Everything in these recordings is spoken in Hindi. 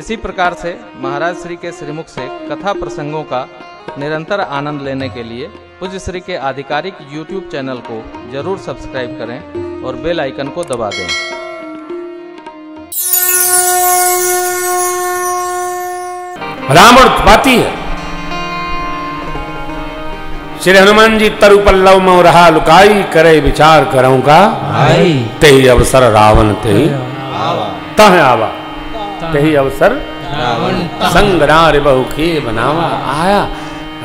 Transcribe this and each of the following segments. इसी प्रकार से महाराज श्री के श्रीमुख से कथा प्रसंगों का निरंतर आनंद लेने के लिए पूज्य श्री के आधिकारिक YouTube चैनल को जरूर सब्सक्राइब करें और बेल आइकन को दबा दें। रावण बाती है। श्री हनुमान जी तरु पल्लव में रहा लुकाई, करे विचार करूंगा ते ही अवसर रावण ते ही तह आवा, ते ही अवसर रावण संग नार बहु के बनावा। आया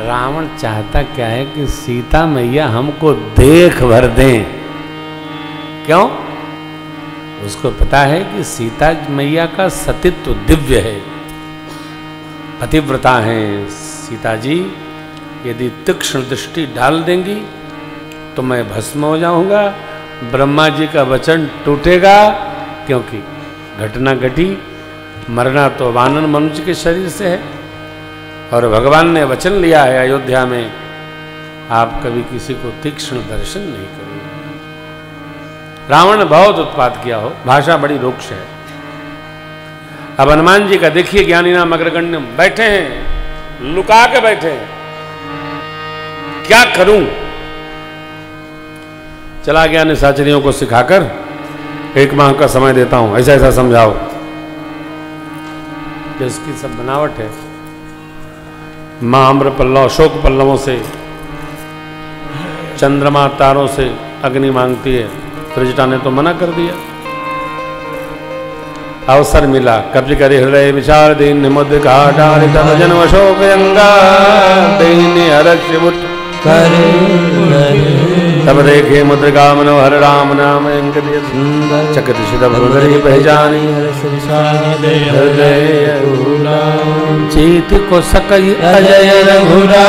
रावण चाहता क्या है कि सीता मैया हमको देख भर दें। क्यों? उसको पता है कि सीता मैया का सतीत्व दिव्य है, पतिव्रता हैं। सीता जी यदि तीक्ष्ण दृष्टि डाल देंगी तो मैं भस्म हो जाऊंगा, ब्रह्मा जी का वचन टूटेगा। क्योंकि घटना घटी, मरना तो वानर मनुष्य के शरीर से है और भगवान ने वचन लिया है अयोध्या में, आप कभी किसी को तीक्ष्ण दर्शन नहीं करेंगे। रावण बहुत उत्पात किया हो, भाषा बड़ी रूक्ष है। अब हनुमान जी का देखिए, ज्ञानी नाम अग्रगण्य बैठे हैं, लुका के बैठे हैं, क्या करूं। चला गया निशाचरियों को सिखाकर, 1 माह का समय देता हूं, ऐसा ऐसा समझाओ। तो इसकी सब बनावट है। मां अम्र पल्लव शोक पल्लवों से, चंद्रमा तारों से अग्नि मांगती है। त्रिजटा ने तो मना कर दिया। अवसर मिला, कब्ज करे हृदय विचार दीन मुद घाटा जन अशोक तब देखे मुद्रिका मनोहर राम नाम चक्र सुंदरी पहचानी हृदय चीत को सकई अजय रघुरा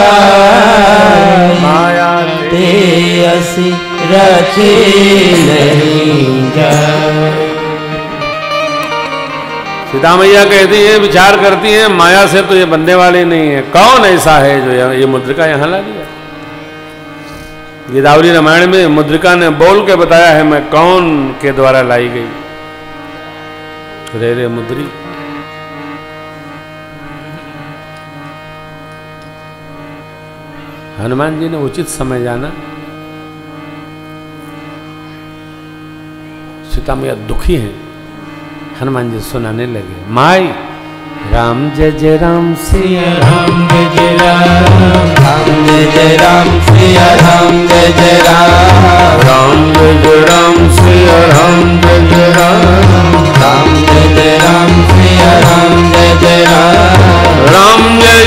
माया तेसी रचे नहीं। सीता मैया कहती है, विचार करती है, माया से तो ये बनने वाले नहीं है। कौन ऐसा है जो ये मुद्रिका यहाँ ला दिया। गोदावरी रामायण में मुद्रिका ने बोल के बताया है मैं कौन के द्वारा लाई गई। रे रे मुद्री, हनुमान जी ने उचित समय जाना। सीता मैया दुखी है। हनुमान जी सुनाने लगे, माई राम जय जय राम सिया राम जय जय राम जय जय राम सिया राम जय जय राम जय जय राम सिया राम जय जय राम जय जय राम सिया राम जय जय राम जय जय राम सिया राम जय जय राम जय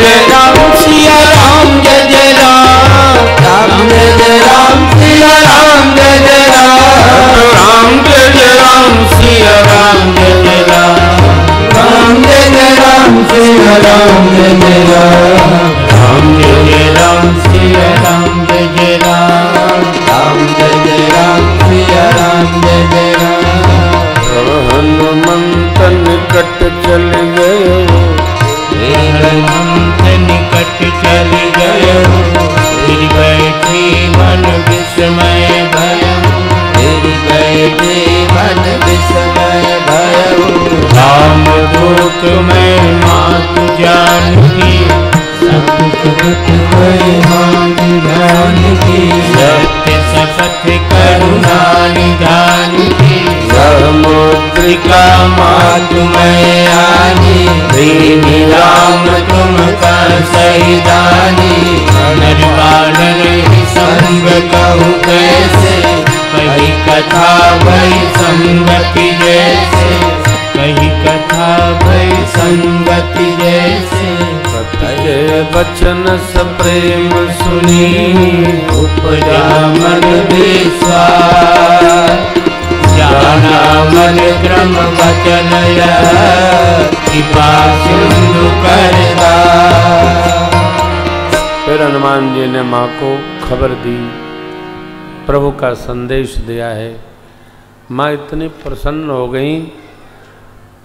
जय राम सिया राम जय जय राम जय जय राम सिया राम जय राम जय जय राम जय जय राम सिया राम जय जय राम जय जय राम सिया राम जय जय राम। हनुमंत निकट चल गए, हनुमंत निकट चल गए, फिर बैठे मन विस्मय भय, फिर बैठे मन विस्मय भय। राम दूत मैं मात जानकी, सतगुत मैं मात जानकी, सत्य सत्य करुणा निधान की, समुद्रिका मात मैं आनी, दीन राम तुमका सहिदानी। नर बानर ही संग कहूँ कैसे, कही कथा वही संगति जैसे, कही कथा भई संगति जैसे। सत्य वचन सब प्रेम सुनी, उपजा मन विश्वास, जाना मन क्रम वचन कृपा सिंधु करदा। फिर हनुमान जी ने माँ को खबर दी, प्रभु का संदेश दिया है। माँ इतनी प्रसन्न हो गई,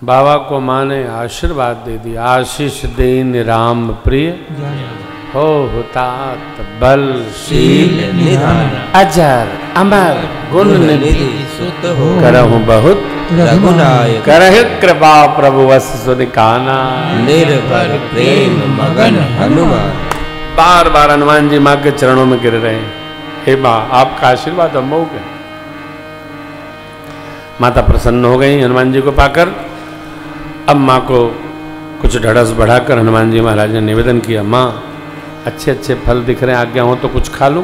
बाबा को माँ ने आशीर्वाद दे दिया, आशीष दीन राम प्रिय हो तात बल शील निधान, अजर अमर गुण निधि सुत हो करहु बहुत रघुनायक करहि कृपा प्रभु वस सुन काना, निर्भर प्रेम मगन हनुमान। बार बार हनुमान जी माँ के चरणों में गिर रहे हैं। हे माँ, आपका आशीर्वाद हम हो गए। माता प्रसन्न हो गई हनुमान जी को पाकर। अब माँ को कुछ ढड़स बढ़ाकर हनुमान जी महाराज ने निवेदन किया, माँ अच्छे अच्छे फल दिख रहे हैं, आज्ञा हो तो कुछ खा लूं।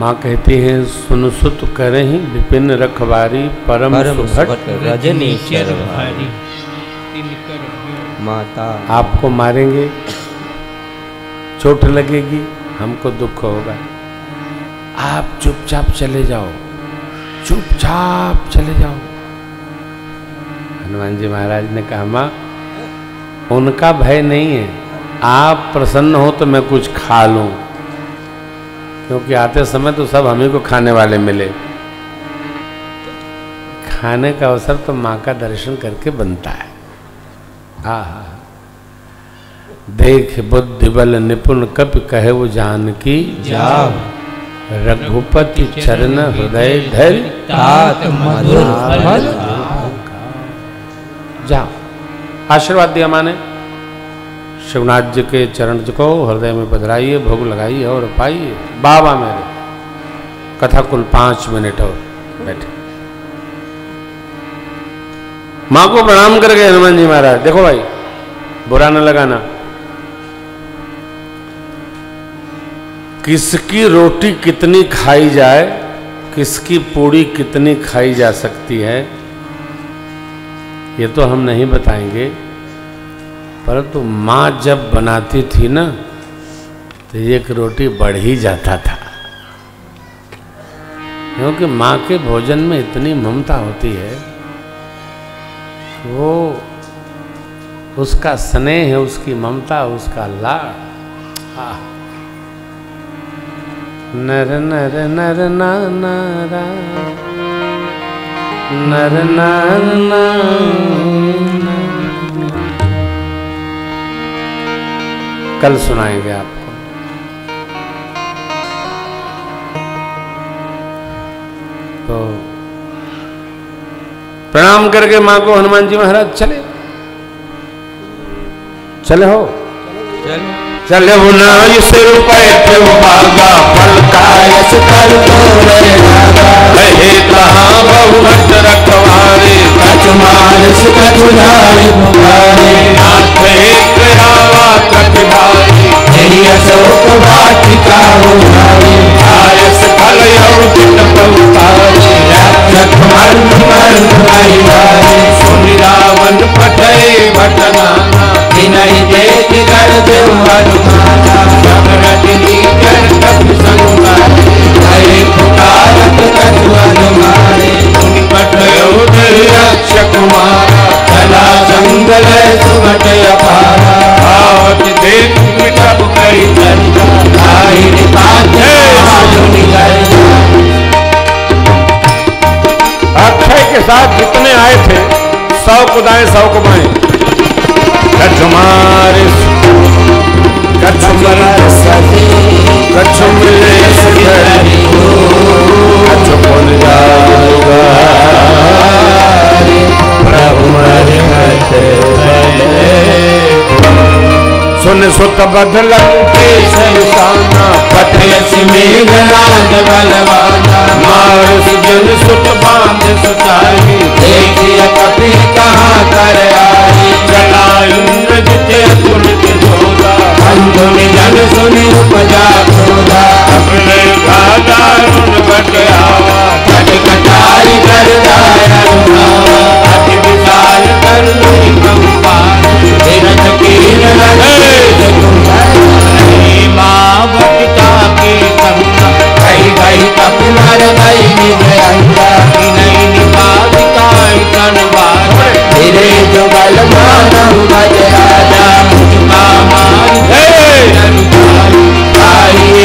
माँ कहती है, सुन सुत करहि विपिन रखवारी, परम सुभट रजनी चर भारी। माता, आपको मारेंगे, चोट लगेगी, हमको दुख होगा, आप चुपचाप चले जाओ, चुपचाप चले जाओ। हनुमान जी महाराज ने कहा, माँ उनका भय नहीं है, आप प्रसन्न हो तो मैं कुछ खा लूं, क्योंकि आते समय तो सब हमें को खाने वाले मिले। खाने का अवसर तो माँ का दर्शन करके बनता है। आहा, देख बुद्धि बल निपुण कपि कहे वो जानकी, जाव रघुपति चरण हृदय धरि, तात मधुर फल जा। आशीर्वाद दिया माने, शिवनाथ जी के चरण को हृदय में पधराइए, भोग लगाइए और पाइए। बाबा मेरे, कथा कुल 5 मिनट और बैठे। माँ को प्रणाम कर गए हनुमान जी महाराज। देखो भाई, बुरा न लगाना, किसकी रोटी कितनी खाई जाए, किसकी पूड़ी कितनी खाई जा सकती है, ये तो हम नहीं बताएंगे, परंतु माँ जब बनाती थी ना, तो एक रोटी बढ़ ही जाता था, क्योंकि माँ के भोजन में इतनी ममता होती है, वो उसका स्नेह है, उसकी ममता, उसका लाड़। नर नर नर नाना रा, नर नर नाना। कल सुनाएंगे आपको। तो प्रणाम करके माँ को हनुमान जी महाराज चले, चले हो चले हो ना, इस रूपये क्यों भागा, फल का यस कर तो रे नागा, कहे कहाँ बहुभट रखवारे, कछ मानस कछ नारी पुकारे, नाथ एक रावा कट भारी, यही अशोक वाटिका हो नारी, आयस फल यौ दिन पहुँचारे, रक्षक मर्म मर्म आई नारी, सुन रावण पठे भटनाना, इन्हीं देख कर देव हनुमाना, जब रजनी कर कब संभाले, कहे पुकारत कछु अनुमाने, उन पठयो रक्षक मारा, चला जंगल सुमट अपारा, आवत देख मिटब कई चंदा, काहिरि पाछे आजुनि करना। अक्षय के साथ जितने आए थे, 100 को दाएं 100 को बाएं। सुन सुत बदल संसाना, पथयसि मेघ राज बलवाना, मारुस जन सुत बांध सुताई, देखिय कपि कहाँ कर आई, जलायुंड जिते तुल जोदा, अंधुन जन सुनि उपजा क्रोधा, अपने का दारुण बट आवा, कट कटाई कर दाया रुनावा, अति विशाल कर लुहि कंपा, धीरज कीन रहे भक्ता के संग, कई गई तप नर गई निजयंगा, नहीं निपात काय तनवार, तेरे जो बल मानव भज राजा, मुझ का मान है नर काई।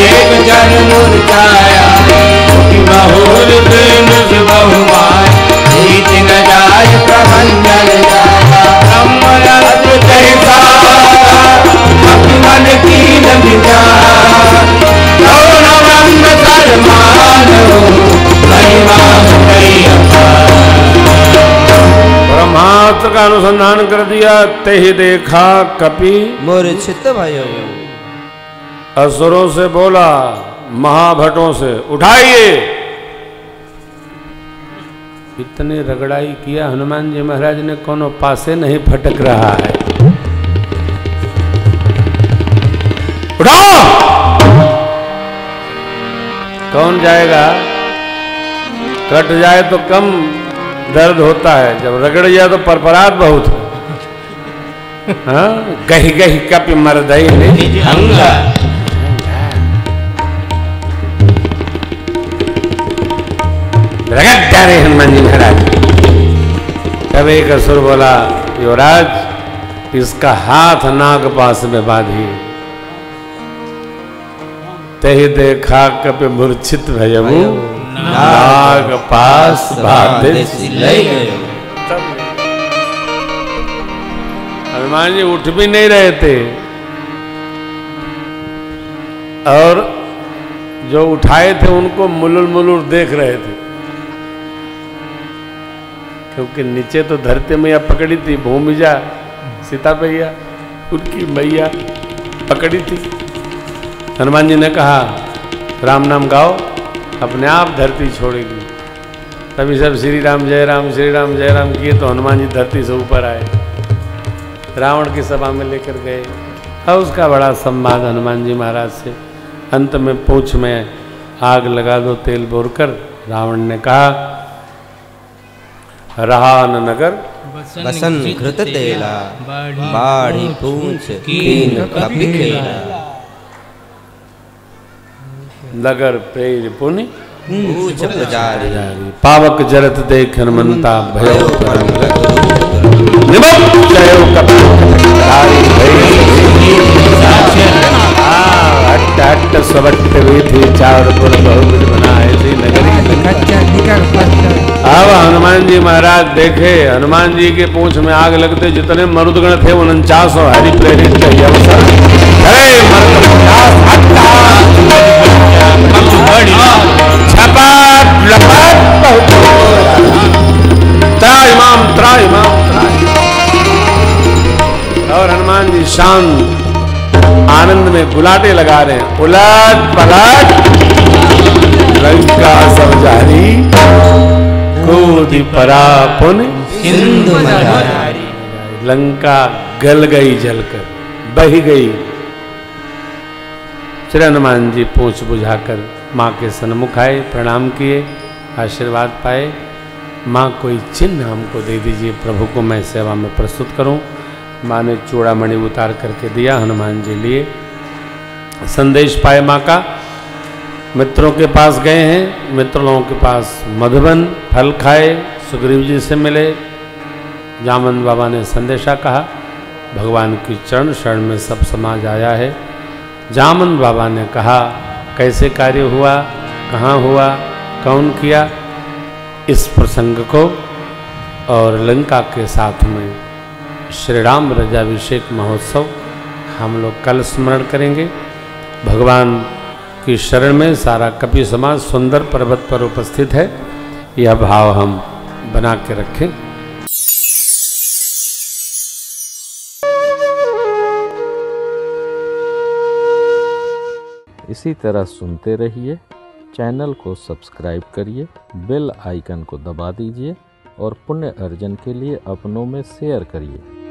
शास्त्र का अनुसंधान कर दिया, ते ही देखा कपि मूर्छित भय। असुरों से बोला महाभटों से, उठाइए। इतने रगड़ाई किया, हनुमान जी महाराज ने कोनो पासे नहीं फटक रहा है। उठाओ, कौन जाएगा? कट जाए तो कम दर्द होता है, जब रगड़ जाए तो परपरात बहुत है। हाँ, गही गही कपि मर्दई अंगा। रगड़ जा रहे हनुमान जी महाराज। तब एक असुर बोला, युवराज इसका हाथ नाग पास में बांधी। तही देखा कपि मूर्छित भयमु नाग पास बांधे ले गयो। हनुमान जी उठ भी नहीं रहे थे, और जो उठाए थे उनको मुलुर मुलुर देख रहे थे, क्योंकि नीचे तो धरती मैया पकड़ी थी, भूमिजा सीता भैया उनकी मैया पकड़ी थी। हनुमान जी ने कहा राम नाम गाओ, अपने आप धरती छोड़ेगी। तभी सब श्री राम जय राम श्री राम जय राम किए तो हनुमान जी धरती से ऊपर आए, रावण की सभा में लेकर गए, और उसका बड़ा संवाद हनुमान जी महाराज से। अंत में पूंछ में आग लगा दो तेल बोरकर। रावण ने कहा रहा न नगर बसन घृत तेला, बाढ़ी पूंछ कीन कपि खेला। नगर प्रेर पुनि पूंछ प्रजारी, पावक जरत देख हनुमंता भयो परम रघु। अब हनुमान जी महाराज देखे, हनुमान जी के पूंछ में आग लगते जितने मरुदगण थे 49 और हरि प्रेरित थे। और हनुमान जी शांत आनंद में गुलाटे लगा रहे हैं, उलट पलट लंका सब जारी, कूदी परा पुन सिंधु मदारी। लंका गल गई, जलकर बह गई। श्री हनुमान जी पूंछ बुझाकर माँ के सन्मुख आए, प्रणाम किए, आशीर्वाद पाए। माँ कोई चिन्ह हमको दे दीजिए प्रभु को मैं सेवा में प्रस्तुत करूं। माँ ने चूड़ा मणि उतार करके दिया हनुमान जी लिए। संदेश पाए माँ का। मित्रों के पास गए हैं, मित्र लोगों के पास मधुबन फल खाए, सुग्रीव जी से मिले। जामन बाबा ने संदेशा कहा, भगवान की चरण शरण में सब समाज आया है। जामन बाबा ने कहा कैसे कार्य हुआ, कहाँ हुआ, कौन किया, इस प्रसंग को और लंका के साथ में श्री राम रजाभिषेक महोत्सव हम लोग कल स्मरण करेंगे। भगवान की शरण में सारा कपि समाज सुंदर पर्वत पर उपस्थित है, यह भाव हम बना के रखें। इसी तरह सुनते रहिए, चैनल को सब्सक्राइब करिए, बेल आइकन को दबा दीजिए और पुण्य अर्जन के लिए अपनों में शेयर करिए।